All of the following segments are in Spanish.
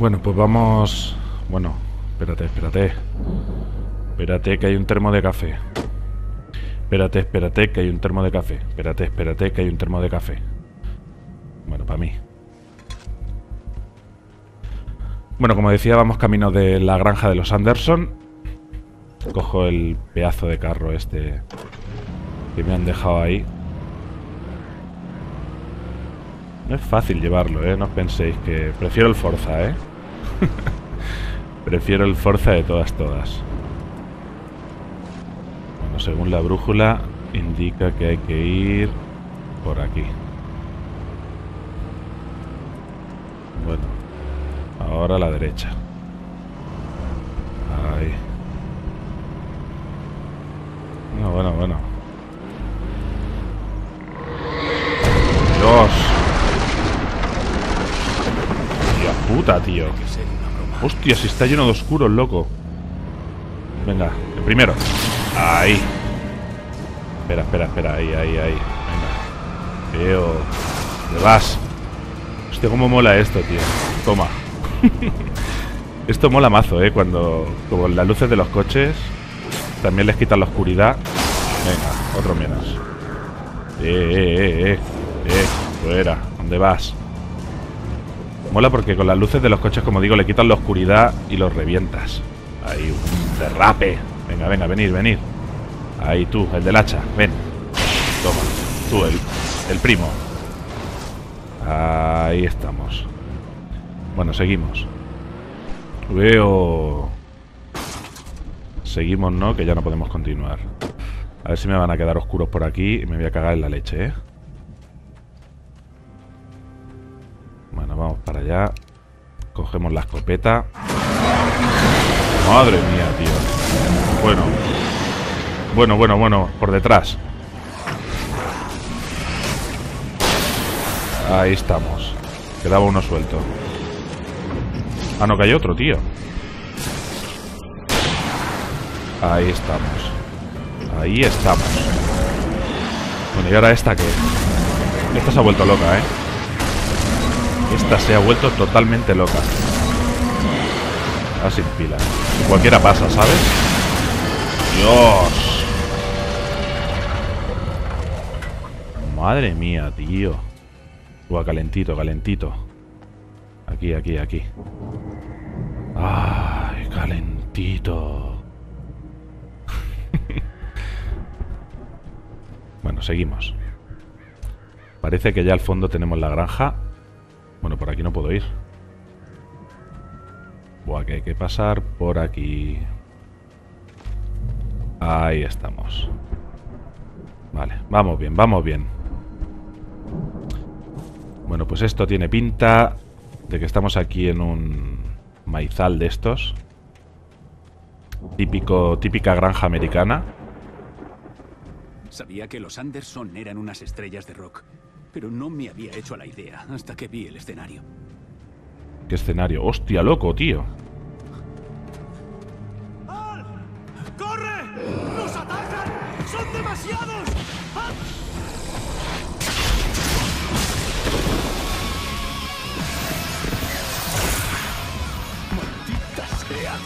Bueno, pues vamos... Bueno, espérate, espérate. Espérate que hay un termo de café. Espérate, espérate que hay un termo de café. Espérate, espérate que hay un termo de café. Bueno, para mí. Bueno, como decía, vamos camino de la granja de los Anderson. Cojo el pedazo de carro este que me han dejado ahí. No es fácil llevarlo, ¿eh? No os penséis que... Prefiero el Forza, ¿eh? Prefiero el Forza de todas, todas. Bueno, según la brújula indica que hay que ir por aquí. Bueno, ahora a la derecha. Ahí. Bueno. Dios. Puta, tío. Hostia, si está lleno de oscuros, loco. Venga, el primero. Ahí. Espera, espera, espera. Ahí. Venga. Veo. Te vas. Hostia, cómo mola esto, tío. Toma. Esto mola mazo, cuando... Como las luces de los coches también les quitan la oscuridad. Venga, otro menos. Fuera. ¿Dónde vas? Mola porque con las luces de los coches, como digo, le quitan la oscuridad y los revientas. Ahí, un derrape. Venga, venga, venid. Ahí tú, el del hacha, ven. Toma, tú, el primo. Ahí estamos. Bueno, seguimos. Veo... Seguimos, ¿no? Que ya no podemos continuar. A ver si me van a quedar oscuros por aquí y me voy a cagar en la leche, ¿eh? Bueno, vamos para allá. Cogemos la escopeta. Madre mía, tío. Bueno. Por detrás. Ahí estamos. Quedaba uno suelto. Ah, no, que hay otro, tío. Ahí estamos. Bueno, y ahora esta que... Esta se ha vuelto loca, ¿eh? Esta se ha vuelto totalmente loca. Ah, sin pila. Cualquiera pasa, ¿sabes? ¡Dios! Madre mía, tío. Uah, calentito, calentito. Aquí. ¡Ay, calentito! Bueno, seguimos. Parece que ya al fondo tenemos la granja. Bueno, por aquí no puedo ir. Buah, que hay que pasar por aquí. Ahí estamos. Vale, vamos bien. Bueno, pues esto tiene pinta de que estamos aquí en un maizal de estos. Típica granja americana. Sabía que los Anderson eran unas estrellas de rock. Pero no me había hecho a la idea hasta que vi el escenario. ¿Qué escenario? ¡Hostia, loco, tío! ¡Al! ¡Corre! ¡Nos atacan! ¡Son demasiados! ¡Al! ¡Maldita sea!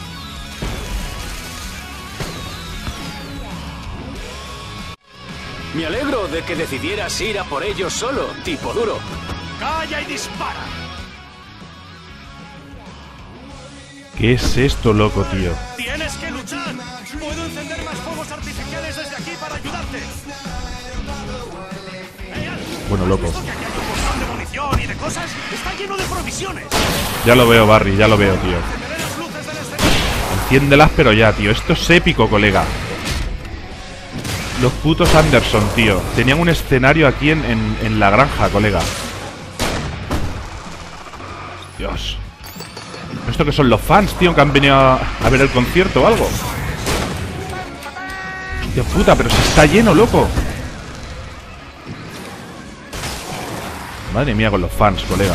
Me alegro de que decidieras ir a por ellos solo, tipo duro. ¡Calla y dispara! ¿Qué es esto, loco, tío? ¡Tienes que luchar! ¡Puedo encender más fuegos artificiales desde aquí para ayudarte! Bueno, loco. Ya lo veo, Barry, ya lo veo, tío. Enciéndelas, pero ya, tío. Esto es épico, colega. Los putos Anderson, tío. Tenían un escenario aquí en la granja, colega. Dios. ¿Esto que son los fans, tío? Que han venido a ver el concierto o algo. Dios puta, pero si está lleno, loco. Madre mía con los fans, colega.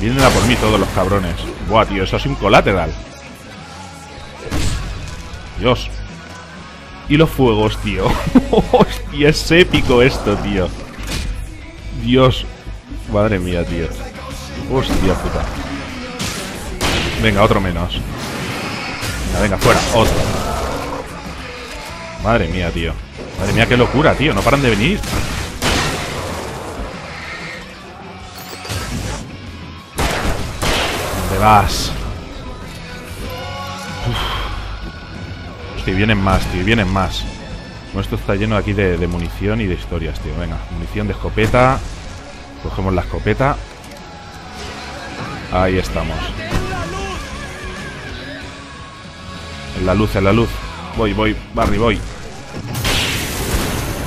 Vienen a por mí todos los cabrones. Buah, tío, eso es un colateral. Dios. Y los fuegos, tío. Hostia, es épico esto, tío. Dios. Madre mía, tío. Hostia puta. Venga, otro menos. Venga, venga, fuera, otro. Madre mía, tío. Madre mía, qué locura, tío. No paran de venir. ¿Dónde vas? Uf. Hostia, vienen más, tío. Vienen más. Bueno, esto está lleno aquí de munición y de historias, tío. Venga, munición de escopeta. Cogemos la escopeta. Ahí estamos. En la luz, en la luz. Voy, voy, Barry, voy.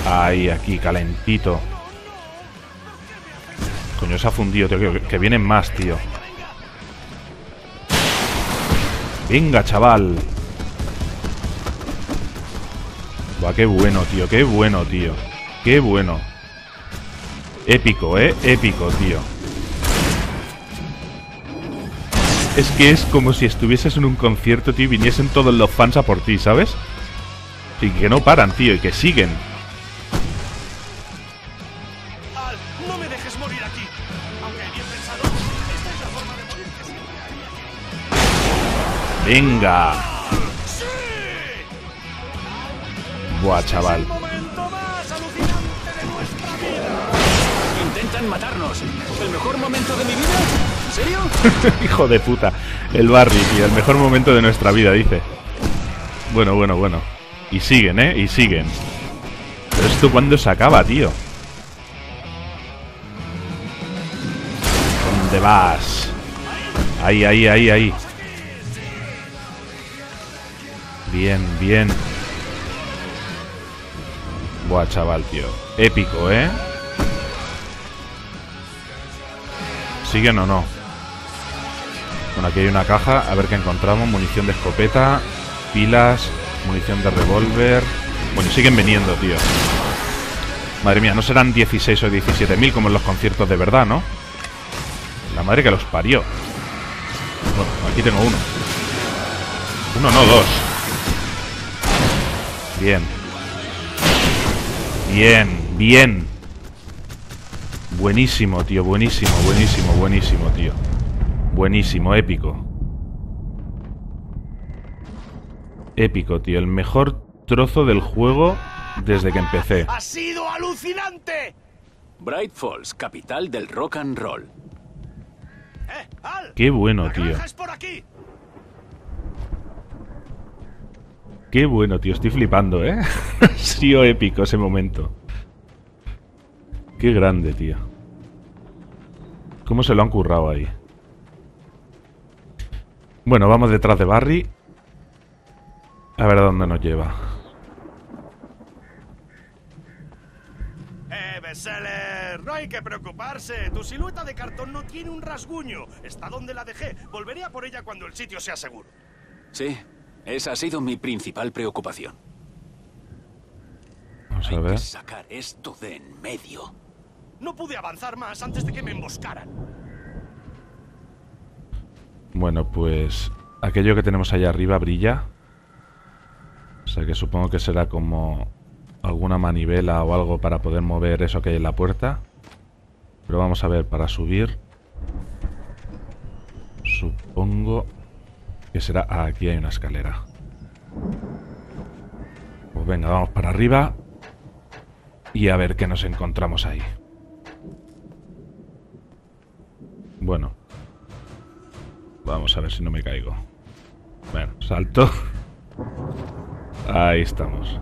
Ahí, aquí, calentito. Coño, se ha fundido, tío. Que vienen más, tío. Venga, chaval. Buah, qué bueno, tío. Qué bueno, tío. Qué bueno. Épico, épico, tío. Es que es como si estuvieses en un concierto, tío, y viniesen todos los fans a por ti, ¿sabes? Y que no paran, tío, y que siguen. Al, no me dejes morir aquí. Aunque bien pensado, esta es la forma de morir que se me haría. ¡Venga! ¡Sí! Buah, chaval. Es el momento más alucinante de nuestra vida. Intentan matarnos. ¿El mejor momento de mi vida? ¿En serio? Hijo de puta. El Barry, tío. El mejor momento de nuestra vida, dice. Bueno, bueno, bueno. Y siguen, y siguen. Pero esto cuando se acaba, tío. ¿Dónde vas? Ahí, ahí, ahí, ahí. Bien, bien. Buah, chaval, tío. Épico, ¿Siguen o no? Bueno, aquí hay una caja, a ver qué encontramos. Munición de escopeta, pilas, munición de revólver. Bueno, siguen viniendo, tío. Madre mía, no serán 16 o 17.000 como en los conciertos de verdad, ¿no? La madre que los parió. Bueno, aquí tengo uno. Uno, no, dos. Bien. Bien, bien. Buenísimo, tío, buenísimo, buenísimo, buenísimo, tío. Buenísimo, épico. Épico, tío. El mejor trozo del juego desde que empecé. ¡Ha sido alucinante! Bright Falls, capital del rock and roll. ¡Qué bueno, tío! ¡Qué bueno, tío! Estoy flipando, ¿eh? Ha sido épico ese momento. ¡Qué grande, tío! ¿Cómo se lo han currado ahí? Bueno, vamos detrás de Barry. A ver a dónde nos lleva. Bestseller, no hay que preocuparse. Tu silueta de cartón no tiene un rasguño. Está donde la dejé. Volveré a por ella cuando el sitio sea seguro. Sí, esa ha sido mi principal preocupación. Vamos a ver. Hay que sacar esto de en medio. No pude avanzar más antes de que me emboscaran. Bueno, pues aquello que tenemos allá arriba brilla. O sea que supongo que será como alguna manivela o algo para poder mover eso que hay en la puerta. Pero vamos a ver, para subir supongo que será... Ah, aquí hay una escalera. Pues venga, vamos para arriba y a ver qué nos encontramos ahí. Bueno, vamos a ver si no me caigo. Bueno, salto. Ahí estamos.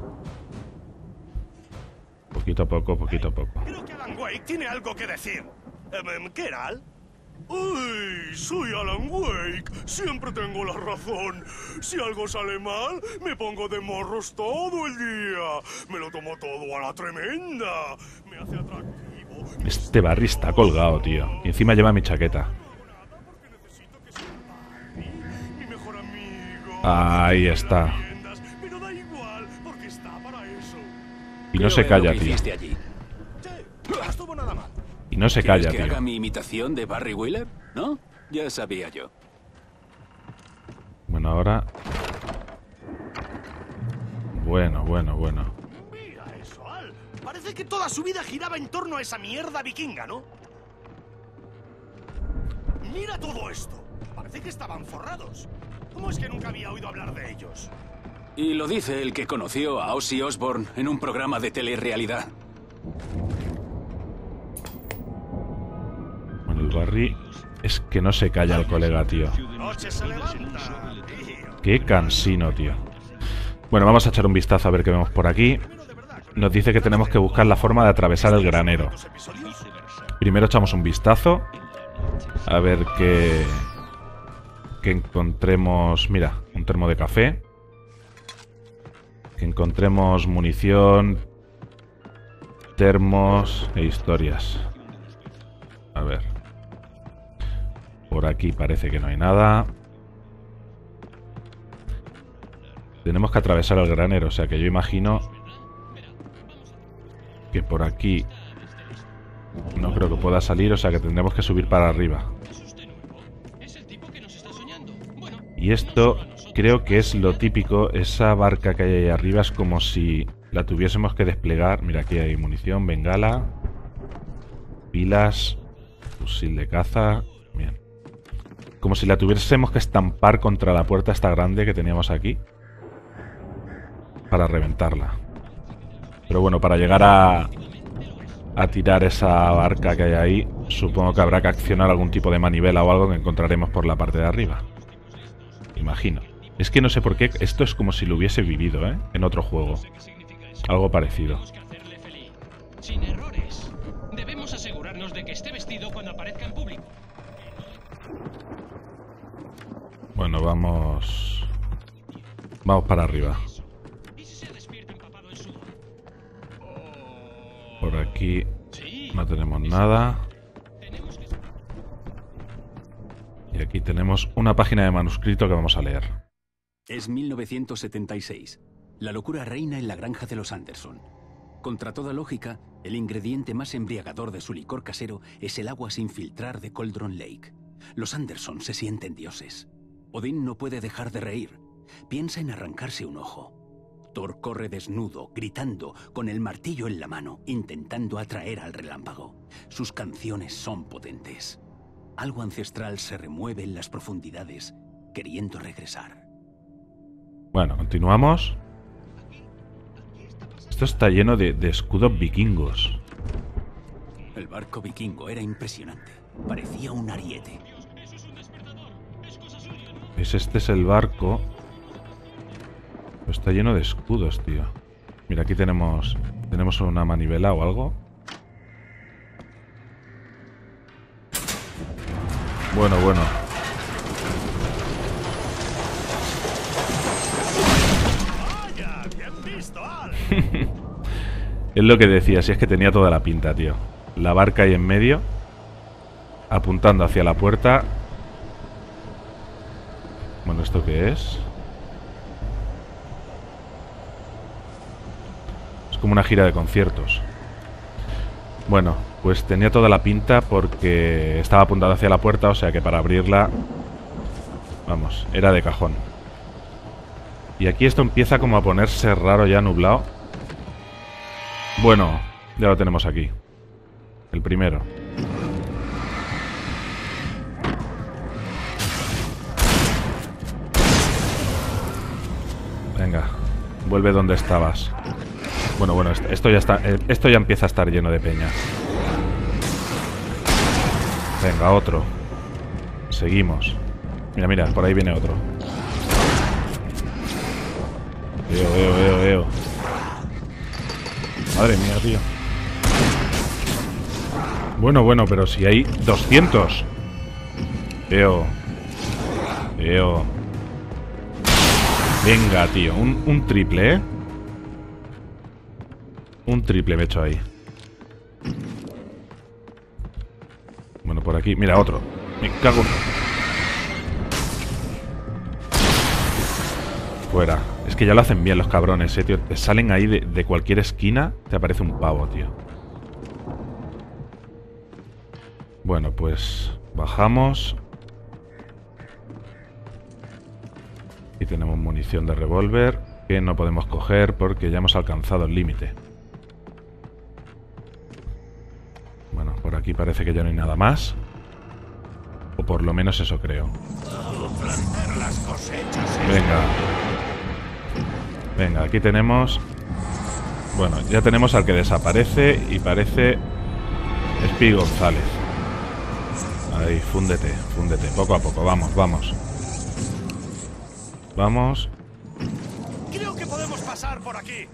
Poquito a poco, poquito a poco. Creo que Alan Wake tiene algo que decir. ¿Qué era Al? ¡Uy! Soy Alan Wake. Siempre tengo la razón. Si algo sale mal, me pongo de morros todo el día. Me lo tomo todo a la tremenda. Me hace atractivo. Este Barry está colgado, tío. Y encima lleva mi chaqueta. Ahí está. Y no se calla, tío. Y no se calla, tío. ¿Quieres que haga mi imitación de Barry Wheeler? ¿No? Ya sabía yo. Bueno, ahora... Bueno, bueno, bueno. Mira eso, Al. Parece que toda su vida giraba en torno a esa mierda vikinga, ¿no? Mira todo esto. Parece que estaban forrados. ¿Cómo es que nunca había oído hablar de ellos? Y lo dice el que conoció a Ozzy Osbourne en un programa de telerrealidad. Bueno, el Barry es que no se calla el colega, tío. Qué cansino, tío. Bueno, vamos a echar un vistazo a ver qué vemos por aquí. Nos dice que tenemos que buscar la forma de atravesar el granero. Primero echamos un vistazo. A ver qué... que encontremos... Mira, un termo de café. Que encontremos munición, termos e historias. A ver. Por aquí parece que no hay nada. Tenemos que atravesar el granero, o sea que yo imagino que por aquí no creo que pueda salir, o sea que tendremos que subir para arriba. Y esto creo que es lo típico, esa barca que hay ahí arriba es como si la tuviésemos que desplegar. Mira, aquí hay munición, bengala, pilas, fusil de caza, bien. Como si la tuviésemos que estampar contra la puerta esta grande que teníamos aquí para reventarla. Pero bueno, para llegar a tirar esa barca que hay ahí, supongo que habrá que accionar algún tipo de manivela o algo que encontraremos por la parte de arriba. Imagino. Es que no sé por qué, esto es como si lo hubiese vivido, ¿eh? En otro juego. Algo parecido. Bueno, vamos... Vamos para arriba. Por aquí no tenemos nada. Y aquí tenemos una página de manuscrito que vamos a leer. Es 1976. La locura reina en la granja de los Anderson. Contra toda lógica, el ingrediente más embriagador de su licor casero es el agua sin filtrar de Cauldron Lake. Los Anderson se sienten dioses. Odín no puede dejar de reír. Piensa en arrancarse un ojo. Thor corre desnudo, gritando, con el martillo en la mano, intentando atraer al relámpago. Sus canciones son potentes. Algo ancestral se remueve en las profundidades, queriendo regresar. Bueno, continuamos. Esto está lleno de escudos vikingos. El barco vikingo era impresionante. Parecía un ariete. Pues este es el barco... Está lleno de escudos, tío. Mira, aquí tenemos una manivela o algo. Bueno. Vaya, bien visto, Al. Es lo que decía, si es que tenía toda la pinta, tío. La barca ahí en medio, apuntando hacia la puerta. Bueno, ¿esto qué es? Como una gira de conciertos. Bueno, pues tenía toda la pinta porque estaba apuntado hacia la puerta, o sea que para abrirla, vamos, era de cajón. Y aquí esto empieza como a ponerse raro, ya nublado. Bueno, ya lo tenemos aquí. El primero. Venga, vuelve donde estabas. Bueno, esto ya empieza a estar lleno de peña. Venga, otro. Seguimos. Mira, por ahí viene otro. Veo. Madre mía, tío. Bueno, pero si hay 200. Veo. Venga, tío, un triple, ¿eh? Un triple me he hecho ahí. Bueno, por aquí. Mira, otro. Me cago. Fuera. Es que ya lo hacen bien los cabrones, tío. Te salen ahí de cualquier esquina. Te aparece un pavo, tío. Bueno, pues bajamos. Y tenemos munición de revólver que no podemos coger porque ya hemos alcanzado el límite. Bueno, por aquí parece que ya no hay nada más. O por lo menos eso creo. Venga. Venga, aquí tenemos... Bueno, ya tenemos al que desaparece y parece... Espi González. Ahí, fúndete, fúndete. Poco a poco, vamos, vamos. Vamos. Creo que podemos pasar por aquí.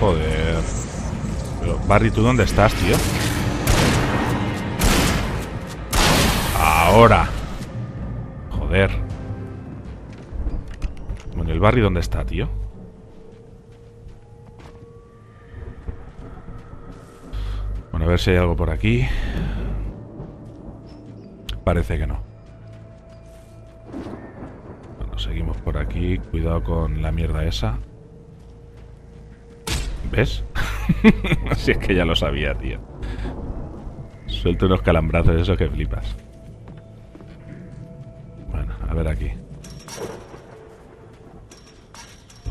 Joder. Pero, Barry, ¿tú dónde estás, tío? Ahora. Joder. Bueno, ¿el Barry dónde está, tío? Bueno, a ver si hay algo por aquí. Parece que no. Bueno, seguimos por aquí. Cuidado con la mierda esa. ¿Ves? Si es que ya lo sabía, tío. Suelto unos calambrazos esos que flipas. Bueno, a ver aquí.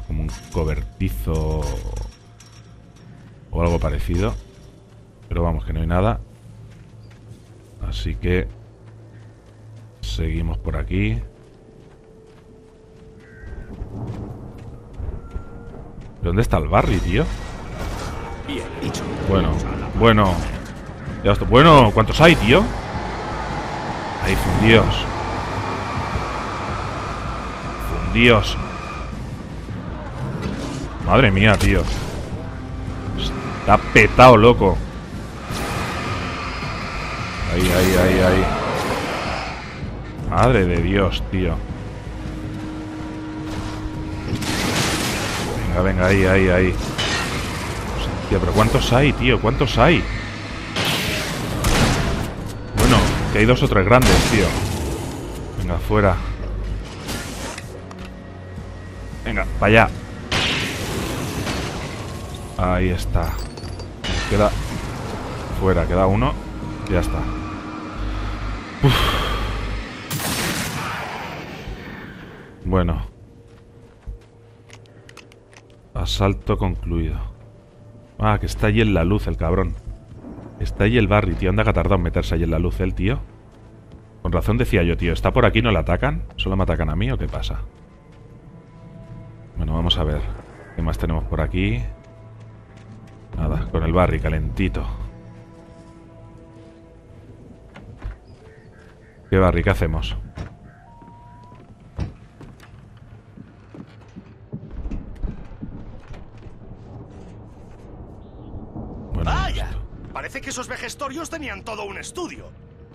Como un cobertizo o algo parecido. Pero vamos, que no hay nada. Así que seguimos por aquí. ¿Dónde está el Barry, tío? Bueno, bueno. Ya está. Bueno, ¿cuántos hay, tío? Ahí, fundidos. Fundidos. Madre mía, tío. Está petado, loco. Ahí, ahí, ahí, ahí. Madre de Dios, tío. Venga, venga, ahí, ahí, ahí. Hostia, pero ¿cuántos hay, tío? ¿Cuántos hay? Bueno, que hay dos o tres grandes, tío. Venga, fuera. Venga, para allá. Ahí está. Queda fuera, queda uno. Ya está. Uf. Bueno. Asalto concluido. Ah, que está allí en la luz el cabrón. Está allí el Barry, tío. Anda que ha tardado en meterse allí en la luz el tío. Con razón decía yo, tío. ¿Está por aquí? ¿No la atacan? ¿Solo me atacan a mí o qué pasa? Bueno, vamos a ver. ¿Qué más tenemos por aquí? Nada, con el Barry calentito. ¿Qué Barry? ¿Qué hacemos? Parece que esos vejestorios tenían todo un estudio.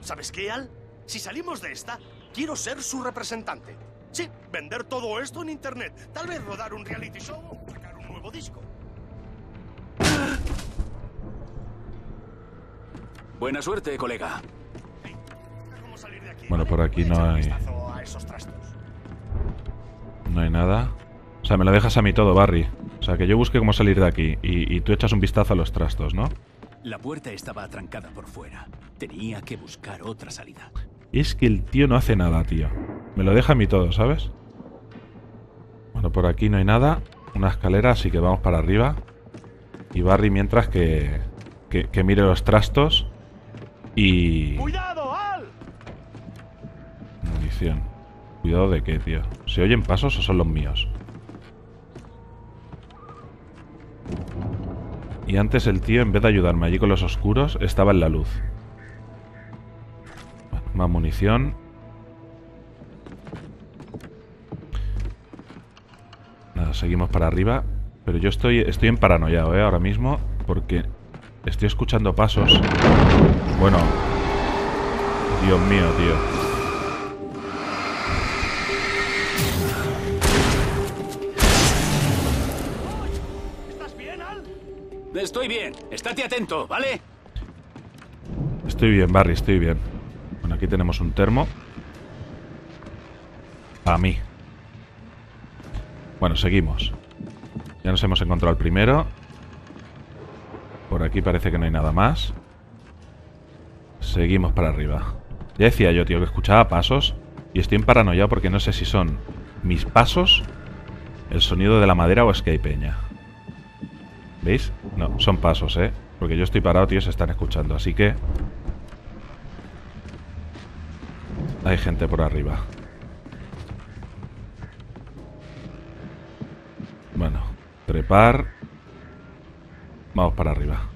¿Sabes qué, Al? Si salimos de esta, quiero ser su representante. Sí, vender todo esto en internet. Tal vez rodar un reality show o sacar un nuevo disco. Buena suerte, colega. Bueno, por aquí no hay... No hay nada. O sea, me lo dejas a mí todo, Barry. O sea, que yo busque cómo salir de aquí y tú echas un vistazo a los trastos, ¿no? La puerta estaba atrancada por fuera. Tenía que buscar otra salida. Es que el tío no hace nada, tío. Me lo deja a mí todo, ¿sabes? Bueno, por aquí no hay nada. Una escalera, así que vamos para arriba. Y Barry, mientras que mire los trastos. Y... ¡Cuidado, Al! Munición. ¿Cuidado de qué, tío? ¿Se oyen pasos o son los míos? Y antes el tío, en vez de ayudarme allí con los oscuros, estaba en la luz. Bueno, más munición. Nada, seguimos para arriba. Pero yo estoy en paranoiao, ahora mismo, porque estoy escuchando pasos. Bueno. Dios mío, tío. Estoy bien, estate atento, ¿vale? Estoy bien, Barry, estoy bien. Bueno, aquí tenemos un termo. A mí. Bueno, seguimos. Ya nos hemos encontrado el primero. Por aquí parece que no hay nada más. Seguimos para arriba. Ya decía yo, tío, que escuchaba pasos. Y estoy en paranoia porque no sé si son mis pasos, el sonido de la madera o es que hay peña. ¿Veis? No, son pasos, ¿eh? Porque yo estoy parado, tío, se están escuchando. Así que Hay gente por arriba. Bueno, trepar. Vamos para arriba.